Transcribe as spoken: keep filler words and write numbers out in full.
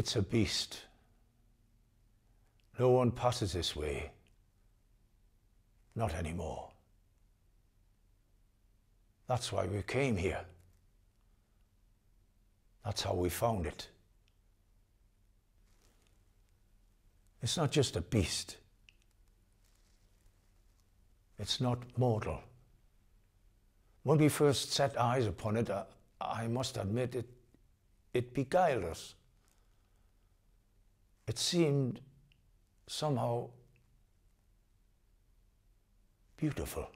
It's a beast. No one passes this way. Not anymore. That's why we came here. That's how we found it. It's not just a beast. It's not mortal. When we first set eyes upon it, I, I must admit it, it beguiled us. It seemed somehow beautiful.